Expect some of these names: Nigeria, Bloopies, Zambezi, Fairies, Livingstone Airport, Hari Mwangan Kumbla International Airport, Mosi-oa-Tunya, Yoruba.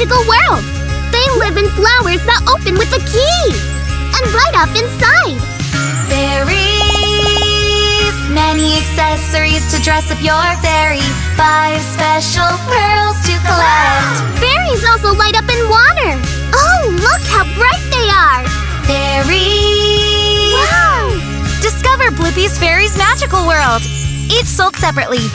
magical world. They live in flowers that open with a key and light up inside. Fairies, many accessories to dress up your fairy. 5 special pearls to collect. Fairies also light up in water. Oh, look how bright they are. Fairies! Wow! Discover Bloopies' Fairies Magical World. Each sold separately.